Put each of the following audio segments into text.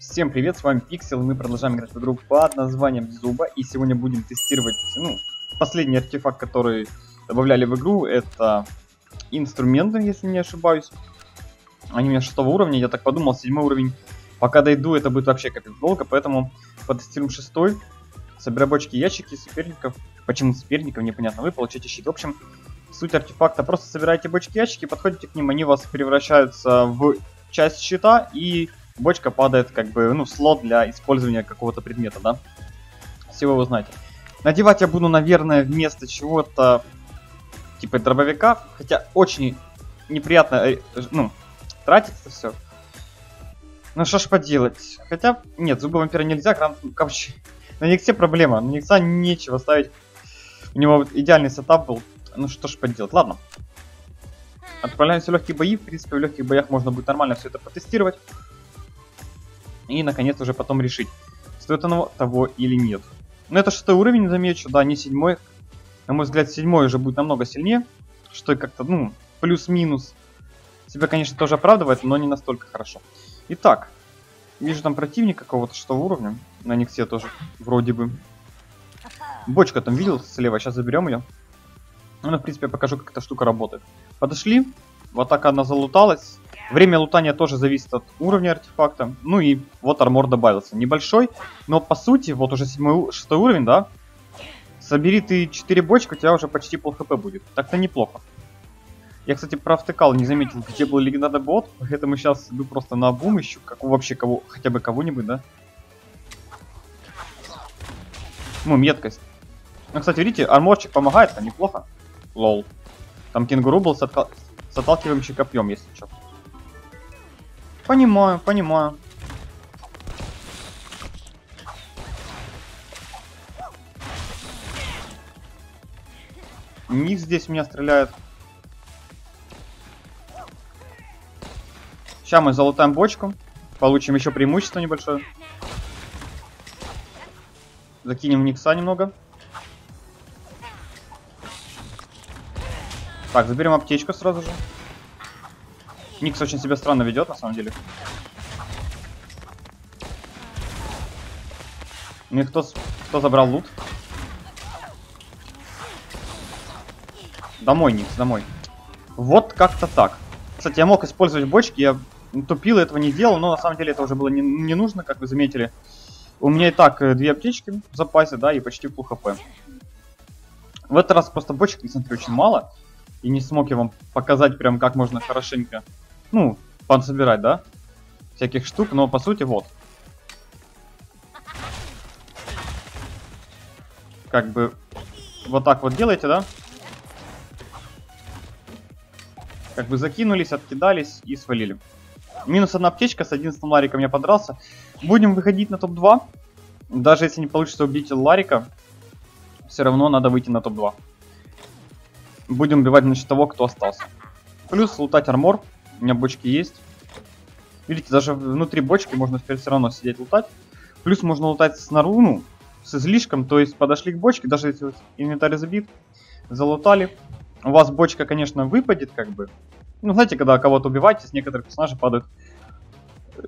Всем привет, с вами Пиксел, мы продолжаем играть в игру под названием Зуба, и сегодня будем тестировать, последний артефакт, который добавляли в игру, это инструменты, если не ошибаюсь. Они у меня 6 уровня, я так подумал, 7 уровень, пока дойду, это будет вообще капец долго, поэтому потестируем 6, собираем бочки, ящики соперников, почему соперников, непонятно, вы получаете щит. В общем, суть артефакта, просто собираете бочки, ящики, подходите к ним, они у вас превращаются в часть щита, и бочка падает как бы, слот для использования какого-то предмета, да? Всего вы знаете. Надевать я буду, наверное, вместо чего-то типа дробовика, хотя очень неприятно, тратить это все. Ну что ж поделать. Хотя, нет, зубы вампира нельзя, короче, на Никсе проблема, на Никса нечего ставить. У него вот идеальный сетап был, ну что ж поделать, ладно. Отправляемся в легкие бои, в принципе, в легких боях можно будет нормально все это потестировать. И, наконец, уже потом решить, стоит оно того или нет. Но это 6 уровень, замечу, да, не 7. На мой взгляд, 7 уже будет намного сильнее. Что как-то, плюс-минус. Себя, конечно, тоже оправдывает, но не настолько хорошо. Итак, вижу там противника какого-то 6 уровня. На них все тоже, вроде бы. Бочка там видел слева, сейчас заберем ее. Ну, в принципе, я покажу, как эта штука работает. Подошли, в атаку она залуталась. Время лутания тоже зависит от уровня артефакта. Ну и вот армор добавился. Небольшой, но по сути, вот уже 6 уровень, да? Собери ты 4 бочки, у тебя уже почти пол хп будет. Так-то неплохо. Я, кстати, провтыкал, не заметил, где был легендарный бот. Поэтому сейчас иду просто на бум ищу, как вообще хотя бы кого-нибудь, да? Ну, меткость. Ну, кстати, видите, арморчик помогает, там неплохо. Лол. Там кенгуру был с отталкивающим копьем, если что. Понимаю, понимаю. Никс здесь меня стреляет. Сейчас мы залутаем бочку. Получим еще преимущество небольшое. Закинем в Никса немного. Так, заберем аптечку сразу же. Никс очень себя странно ведет, на самом деле. Ну и кто забрал лут? Домой, Никс, домой. Вот как-то так. Кстати, я мог использовать бочки, я тупил, этого не делал, но на самом деле это уже было не нужно, как вы заметили. У меня и так 2 аптечки в запасе, да, и почти пол хп. В этот раз просто бочек, смотрю, очень мало. И не смог я вам показать прям, как можно хорошенько... подсобирать, да? Всяких штук, но по сути вот. Как бы вот так вот делаете, да? Как бы закинулись, откидались и свалили. Минус 1 аптечка, с 11 Лариком я подрался. Будем выходить на топ-2. Даже если не получится убить Ларика, все равно надо выйти на топ-2. Будем убивать, значит, того, кто остался. Плюс лутать армор. У меня бочки есть. Видите, даже внутри бочки можно теперь все равно сидеть лутать. Плюс можно лутать снаружи, с излишком. То есть подошли к бочке, даже если инвентарь забит, залутали. У вас бочка, конечно, выпадет, как бы. Ну, знаете, когда кого-то убиваете, с некоторых персонажей падают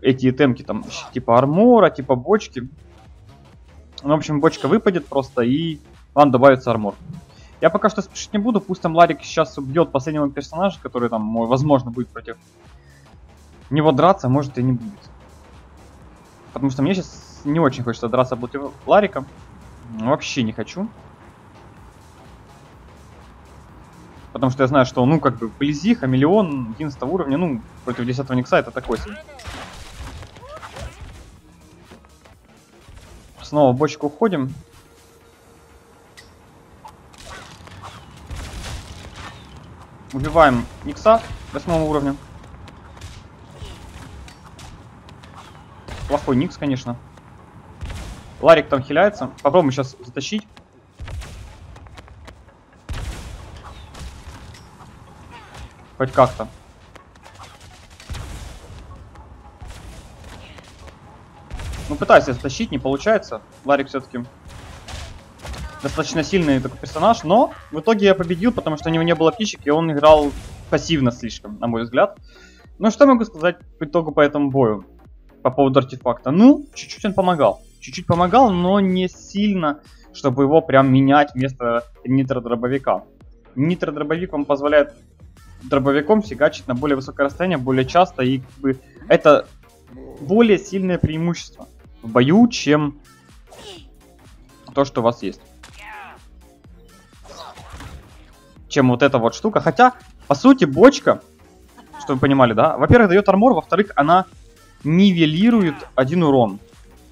эти темки, там, типа армора, типа бочки. Ну, в общем, бочка выпадет просто, и вам добавится армор. Я пока что спешить не буду, пусть там Ларик сейчас убьет последнего персонажа, который там, возможно, будет против него драться, может и не будет. Потому что мне сейчас не очень хочется драться против Ларика. Вообще не хочу. Потому что я знаю, что, Близи, Хамелеон, 11 уровня, против 10 Никса это такой себе. Снова в бочку уходим. Убиваем Никса 8 уровня. Плохой Никс, конечно. Ларик там хиляется. Попробуем сейчас затащить. Хоть как-то. Пытаюсь я затащить, не получается. Ларик все-таки достаточно сильный такой персонаж, но в итоге я победил, потому что у него не было птичек, и он играл пассивно слишком, на мой взгляд. Ну, что могу сказать по итогу по этому бою? по поводу артефакта. Ну, чуть-чуть он помогал. Чуть-чуть помогал, но не сильно, чтобы его прям менять вместо нитродробовика. Нитродробовик вам позволяет дробовиком сигачить на более высокое расстояние, более часто. И как бы это более сильное преимущество в бою, чем то, что у вас есть. Чем вот эта вот штука. Хотя, по сути, бочка, чтобы вы понимали, да? Во-первых, дает армор, во-вторых, она нивелирует один урон.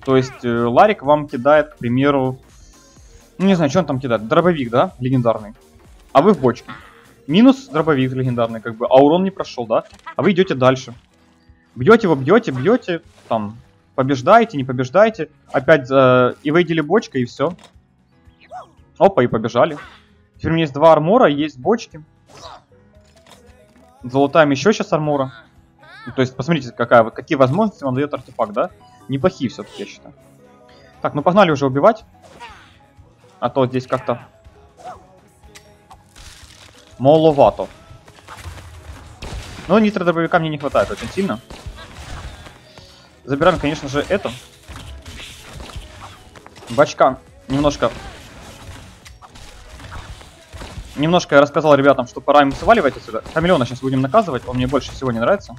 То есть Ларик вам кидает, к примеру, ну не знаю, что он там кидает, дробовик, да, легендарный. А вы в бочке. Минус дробовик легендарный, как бы, а урон не прошел, да? А вы идете дальше. Бьете его, бьете, бьете, там, побеждаете, не побеждаете. Опять и выделили бочкой, и все. Опа, и побежали. Теперь у меня есть два армора, есть бочки. Золотаем еще сейчас армора. Ну, то есть, посмотрите, какие возможности вам дает артефакт, да? Неплохие все-таки, я считаю. Так, ну погнали уже убивать. А то здесь как-то... маловато. Но нитродробовика мне не хватает очень сильно. Забираем, конечно же, это. Бачка немножко... Немножко я рассказал ребятам, что пора им сваливать отсюда. Хамелеона сейчас будем наказывать, он мне больше всего не нравится.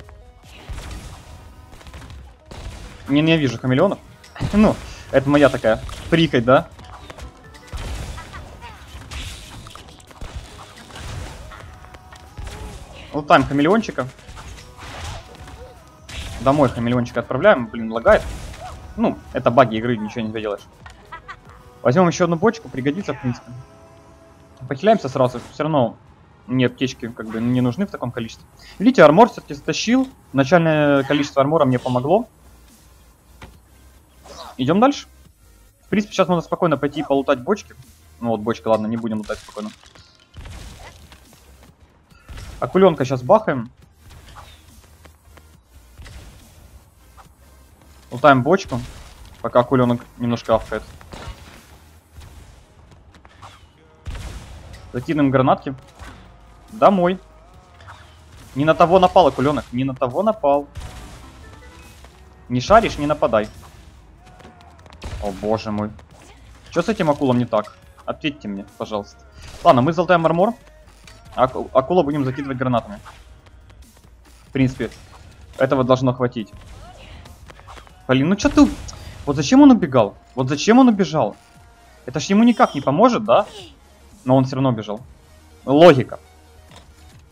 Ненавижу хамелеонов. Ну, это моя такая прихоть, да? Лутаем хамелеончика. Домой хамелеончика отправляем, блин, лагает. Ну, это баги игры, ничего не поделаешь. Возьмем еще одну бочку, пригодится, в принципе. Похиляемся сразу, все равно мне аптечки как бы не нужны в таком количестве. Видите, армор все-таки стащил. Начальное количество армора мне помогло. Идем дальше. В принципе, сейчас можно спокойно пойти полутать бочки. Ну вот, бочки, ладно, не будем лутать спокойно. Акуленка сейчас бахаем. Лутаем бочку, пока акуленок немножко афкает. Закинем гранатки. Домой. Не на того напал, акуленок. Не на того напал. Не шаришь, не нападай. О боже мой. Что с этим акулом не так? Ответьте мне, пожалуйста. Ладно, мы золотаем армор. Акула будем закидывать гранатами. В принципе, этого должно хватить. Блин, ну что ты... Вот зачем он убегал? Вот зачем он убежал? Это ж ему никак не поможет, да? Но он все равно бежал. Логика.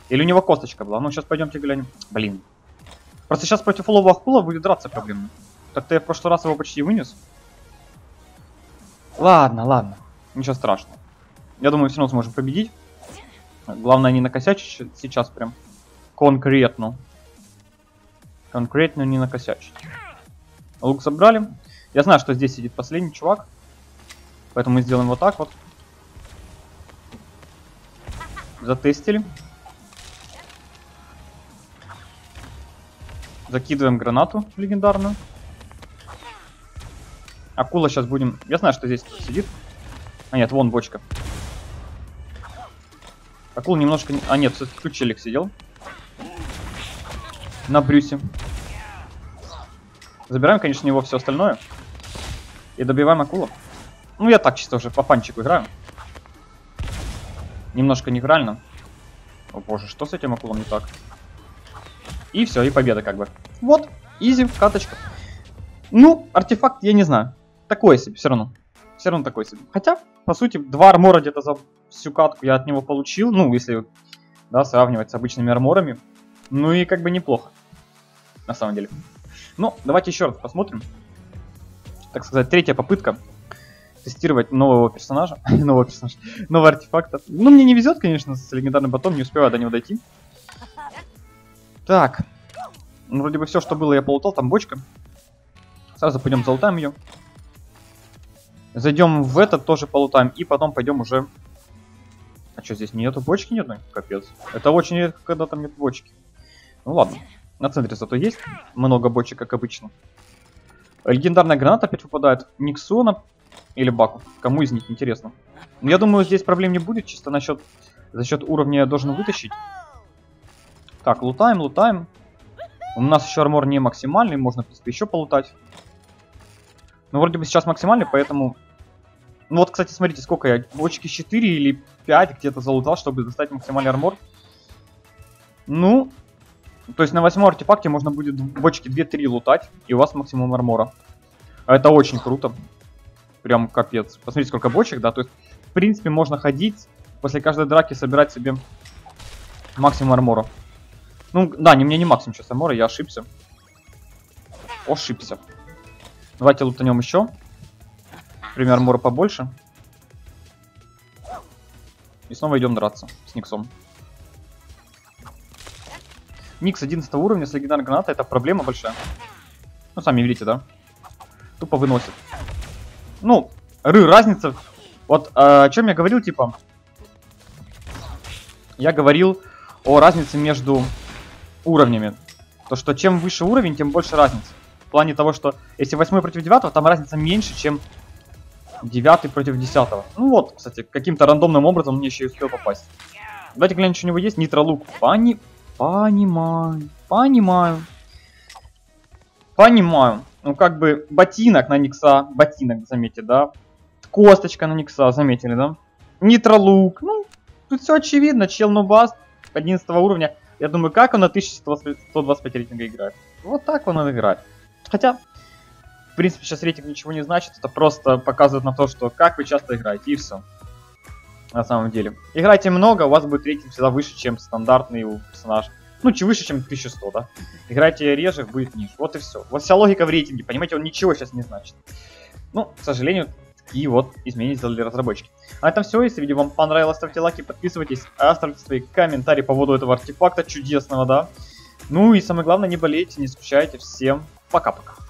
Или у него косточка была? Ну, сейчас пойдемте глянем. Блин. Просто сейчас против Ловахула будет драться проблемно. Так-то я в прошлый раз его почти вынес. Ладно, ладно. Ничего страшного. Я думаю, все равно сможем победить. Главное, не накосячить сейчас прям. Конкретно. Конкретно не накосячить. Лук собрали. Я знаю, что здесь сидит последний чувак. Поэтому мы сделаем вот так вот. Затестили. Закидываем гранату легендарную. Акула сейчас будем... Я знаю, что здесь сидит. А нет, вон бочка. Акула немножко... А нет, все-таки ключелик сидел. На брюсе. Забираем, конечно, его все остальное. И добиваем акулу. Ну, я так чисто уже по фанчику играю. Немножко неправильно. О боже, что с этим акулом не так? И все, и победа как бы. Вот, изи, каточка. Ну, артефакт я не знаю. Такое себе, все равно. Все равно такой себе. Хотя, по сути, два армора где-то за всю катку я от него получил. Ну, если, да, сравнивать с обычными арморами. Ну и как бы неплохо. На самом деле. Ну, давайте еще раз посмотрим. Так сказать, третья попытка. Тестировать нового персонажа, нового артефакта. Ну, мне не везет, конечно, с легендарным ботом, не успеваю до него дойти. Так. Ну, вроде бы все, что было, я полутал, там бочка. Сразу пойдем золотаем ее. Зайдем в этот, тоже полутаем, и потом пойдем уже... А что, здесь нету бочки? Нет, ну, капец. Это очень редко, когда там нет бочки. Ну, ладно. На центре зато есть много бочек, как обычно. Легендарная граната опять выпадает. Никсона... Или баку. Кому из них интересно. Я думаю, здесь проблем не будет. Чисто насчет за счет уровня я должен вытащить. Так, лутаем, лутаем. У нас еще армор не максимальный, можно, в принципе, еще полутать. Но вроде бы сейчас максимальный, поэтому... Ну вот, кстати, смотрите, сколько я, бочки 4 или 5 где-то залутал, чтобы достать максимальный армор. Ну, то есть на 8 артефакте можно будет бочки 2-3 лутать, и у вас максимум армора. А это очень круто. Прям капец. Посмотрите, сколько бочек, да, то есть, в принципе, можно ходить, после каждой драки собирать себе максимум армора. Ну, да, не, мне не максимум сейчас армора, я ошибся. Ошибся. Давайте лутанем еще. Например, армора побольше. И снова идем драться с Никсом. Никс 11 уровня с легендарной гранатой, это проблема большая. Ну, сами видите, да? Тупо выносит. Ну, разница. Вот о чем я говорил, типа. Я говорил о разнице между уровнями. То, что чем выше уровень, тем больше разница. В плане того, что если 8 против 9, там разница меньше, чем 9 против 10. Ну вот, кстати, каким-то рандомным образом мне еще и успел попасть. Давайте глянем, что у него есть. Нитролук. Понимаю. Ну, как бы, ботинок на Никса. Ботинок, заметьте, да? Косточка на Никса, заметили, да? Нитролук. Ну, тут все очевидно. Чел нубас 11 уровня. Я думаю, как он на 1125 рейтинга играет? Вот так он играет. Хотя, в принципе, сейчас рейтинг ничего не значит. Это просто показывает на то, что как вы часто играете, и все. На самом деле. Играйте много, у вас будет рейтинг всегда выше, чем стандартный персонаж. Ну, чуть выше, чем 1100, да? Играйте реже, будет ниже. Вот и все. Вот вся логика в рейтинге, понимаете, он ничего сейчас не значит. Ну, к сожалению, такие вот изменения сделали разработчики. А на этом все. Если видео вам понравилось, ставьте лайки, подписывайтесь, оставьте свои комментарии по поводу этого артефакта чудесного, да? Ну и самое главное, не болейте, не скучайте. Всем пока-пока.